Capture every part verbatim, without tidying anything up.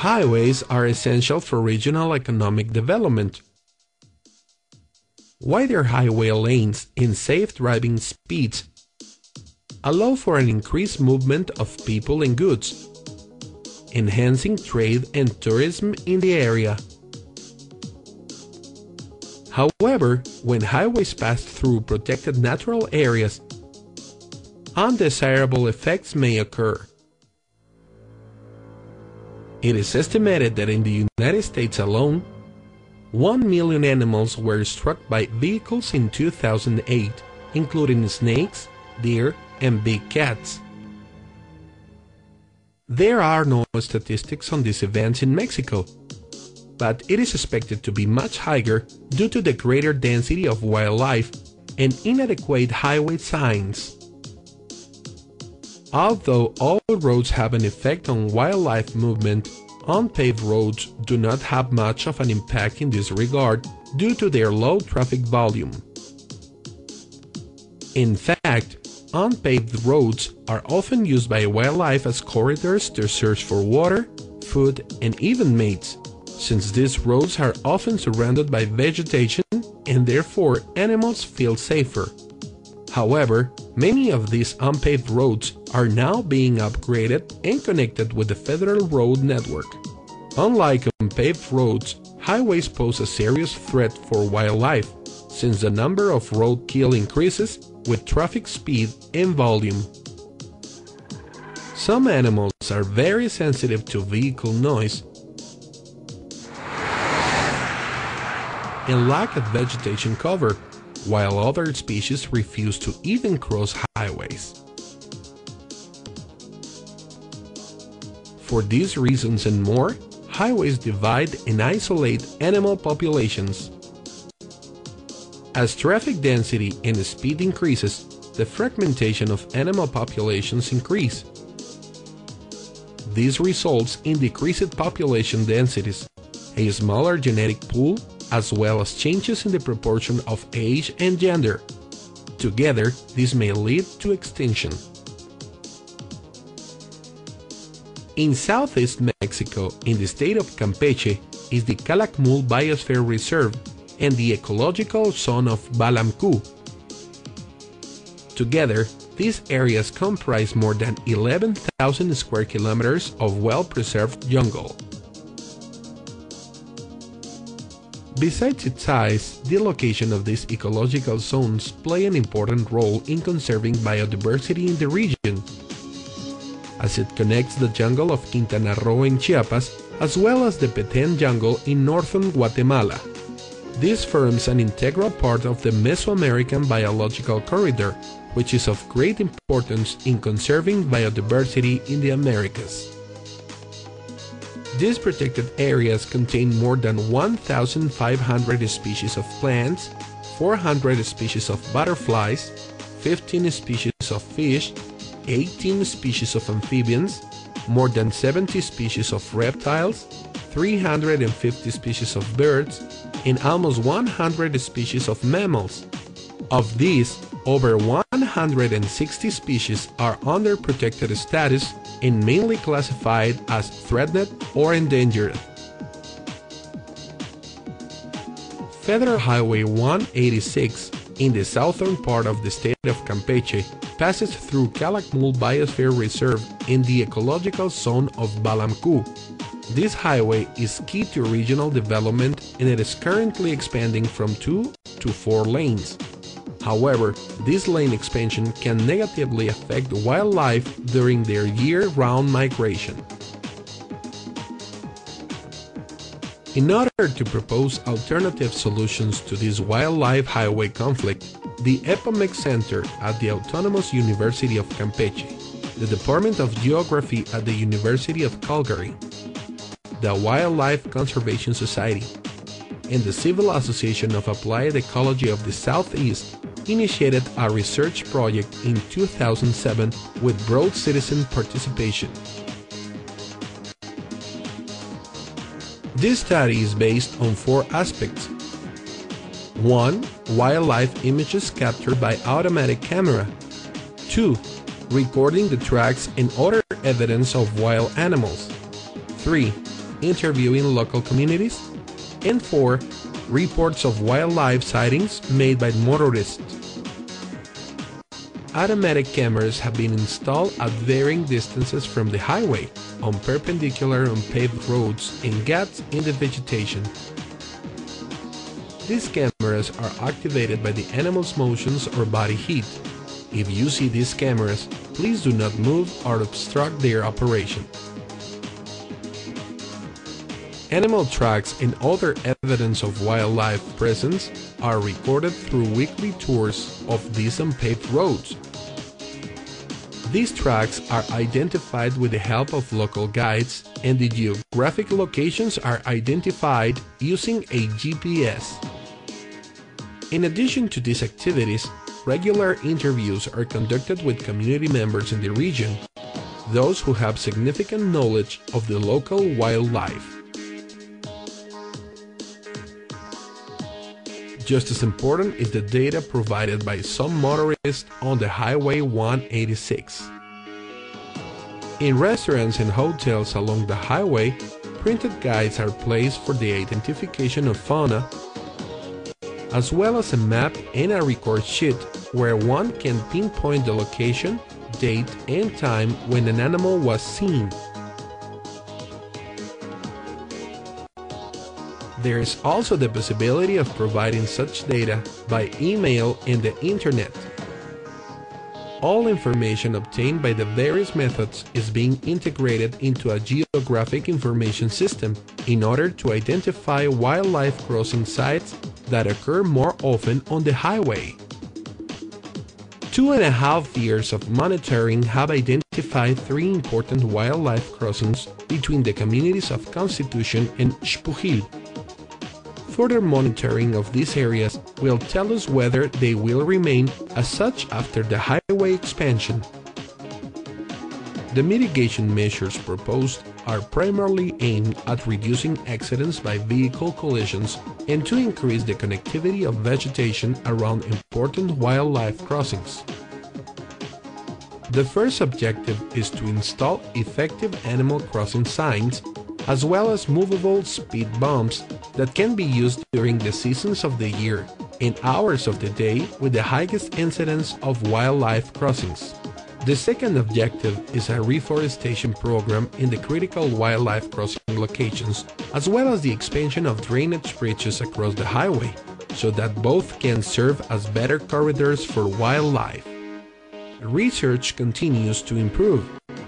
highways are essential for regional economic development. Wider highway lanes in safe driving speeds allow for an increased movement of people and goods, enhancing trade and tourism in the area. However, when highways pass through protected natural areas, undesirable effects may occur. It is estimated that in the United States alone, one million animals were struck by vehicles in two thousand eight, including snakes, deer, and big cats. There are no statistics on these events in Mexico, but it is expected to be much higher due to the greater density of wildlife and inadequate highway signs. Although all roads have an effect on wildlife movement, unpaved roads do not have much of an impact in this regard due to their low traffic volume. In fact, unpaved roads are often used by wildlife as corridors to search for water, food, and even mates, since these roads are often surrounded by vegetation and therefore animals feel safer. However, many of these unpaved roads are now being upgraded and connected with the federal road network. Unlike unpaved roads, highways pose a serious threat for wildlife, since the number of roadkill increases with traffic speed and volume. Some animals are very sensitive to vehicle noise and lack of vegetation cover, while other species refuse to even cross highways. For these reasons and more, highways divide and isolate animal populations. As traffic density and speed increases, the fragmentation of animal populations increase. This results in decreased population densities, a smaller genetic pool, as well as changes in the proportion of age and gender. Together, this may lead to extinction. In southeast Mexico, in the state of Campeche, is the Calakmul Biosphere Reserve and the ecological zone of Balamkú. Together, these areas comprise more than eleven thousand square kilometers of well-preserved jungle. Besides its size, the location of these ecological zones play an important role in conserving biodiversity in the region, as it connects the jungle of Quintana Roo and Chiapas, as well as the Petén jungle in northern Guatemala. This forms an integral part of the Mesoamerican Biological Corridor, which is of great importance in conserving biodiversity in the Americas. These protected areas contain more than one thousand five hundred species of plants, four hundred species of butterflies, fifteen species of fish, eighteen species of amphibians, more than seventy species of reptiles, three hundred fifty species of birds, and almost one hundred species of mammals. Of these, over one hundred sixty species are under protected status and mainly classified as threatened or endangered. Federal Highway one eighty-six, in the southern part of the state of Campeche, passes through Calakmul Biosphere Reserve in the ecological zone of Balamkú. This highway is key to regional development and it is currently expanding from two to four lanes. However, this lane expansion can negatively affect wildlife during their year-round migration. In order to propose alternative solutions to this wildlife highway conflict, the EPOMEX Center at the Autonomous University of Campeche, the Department of Geography at the University of Calgary, the Wildlife Conservation Society, and the Civil Association of Applied Ecology of the Southeast initiated a research project in two thousand seven with broad citizen participation. This study is based on four aspects. one. Wildlife images captured by automatic camera. two. Recording the tracks and other evidence of wild animals. three. interviewing local communities, and four, reports of wildlife sightings made by motorists. Automatic cameras have been installed at varying distances from the highway, on perpendicular unpaved roads and gaps in the vegetation. These cameras are activated by the animal's motions or body heat. If you see these cameras, please do not move or obstruct their operation. Animal tracks and other evidence of wildlife presence are recorded through weekly tours of these unpaved roads. These tracks are identified with the help of local guides, and the geographic locations are identified using a G P S. In addition to these activities, regular interviews are conducted with community members in the region, those who have significant knowledge of the local wildlife. Just as important is the data provided by some motorists on the Highway one eighty-six. In restaurants and hotels along the highway, printed guides are placed for the identification of fauna, as well as a map and a record sheet where one can pinpoint the location, date, and time when an animal was seen. There is also the possibility of providing such data by email and the internet. All information obtained by the various methods is being integrated into a geographic information system in order to identify wildlife crossing sites that occur more often on the highway. Two and a half years of monitoring have identified three important wildlife crossings between the communities of Constitution and Xpujil. Further monitoring of these areas will tell us whether they will remain as such after the highway expansion. The mitigation measures proposed are primarily aimed at reducing accidents by vehicle collisions and to increase the connectivity of vegetation around important wildlife crossings. The first objective is to install effective animal crossing signs, as well as movable speed bumps that can be used during the seasons of the year and hours of the day with the highest incidence of wildlife crossings. The second objective is a reforestation program in the critical wildlife crossing locations, as well as the expansion of drainage bridges across the highway, so that both can serve as better corridors for wildlife. Research continues to improve,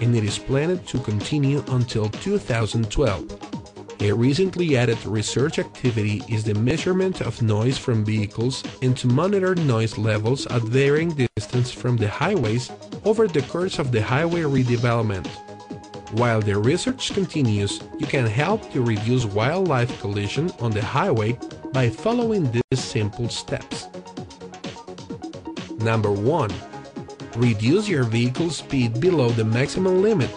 and it is planned to continue until two thousand twelve. A recently added research activity is the measurement of noise from vehicles and to monitor noise levels at varying distance from the highways over the course of the highway redevelopment. While the research continues, you can help to reduce wildlife collision on the highway by following these simple steps. Number one. Reduce your vehicle speed below the maximum limit.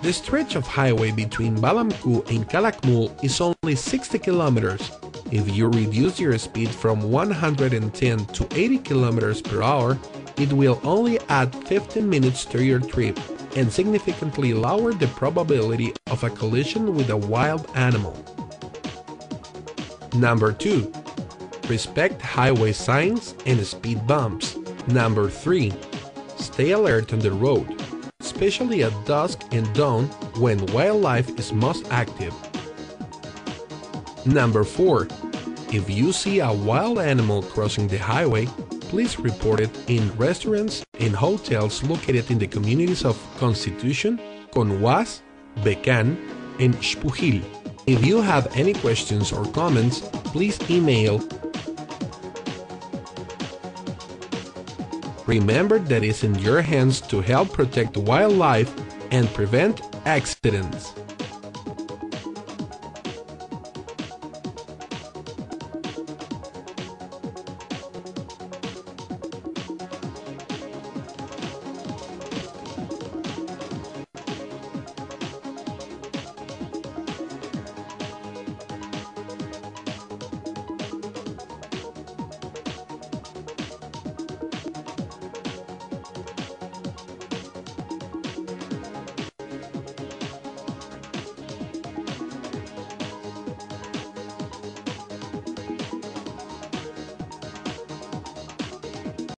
The stretch of highway between Balamkú and Calakmul is only sixty kilometers. If you reduce your speed from one hundred ten to eighty kilometers per hour, it will only add fifteen minutes to your trip and significantly lower the probability of a collision with a wild animal. Number two. Respect highway signs and speed bumps. Number three. Stay alert on the road, especially at dusk and dawn when wildlife is most active. Number four. If you see a wild animal crossing the highway, please report it in restaurants and hotels located in the communities of Constitution, Conhuas, Becan, and Xpujil. If you have any questions or comments, please email. Remember that it's in your hands to help protect wildlife and prevent accidents.